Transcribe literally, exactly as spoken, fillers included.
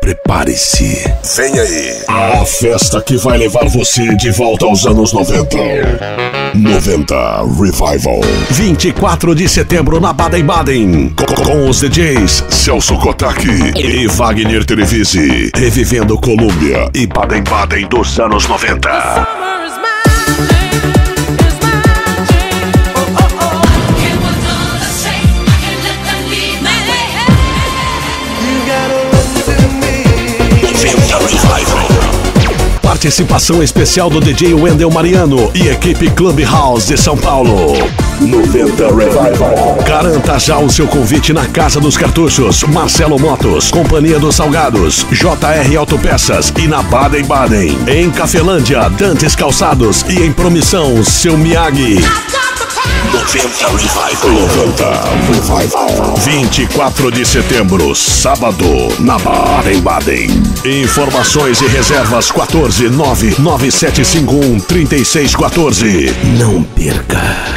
Prepare-se. Vem aí. A festa que vai levar você de volta aos anos noventa. noventa Revival. vinte e quatro de setembro na Baden-Baden. Com os D Js Celso Kotaki e Wagner Trevizi. Revivendo Colômbia e Baden-Baden dos anos noventa. Participação especial do D J Wendell Mariano e equipe Clubhouse de São Paulo. noventa Revival. Garanta já o seu convite na Casa dos Cartuchos, Marcelo Motos, Companhia dos Salgados, J R Autopeças e na Baden-Baden. Em Cafelândia, Dantes Calçados e em Promissão, Seu Miyagi. noventa Revival. noventa Revival. vinte e quatro de setembro, sábado, na Baden-Baden. Informações e reservas quatorze nove nove sete cinco um três seis um quatro. Não perca.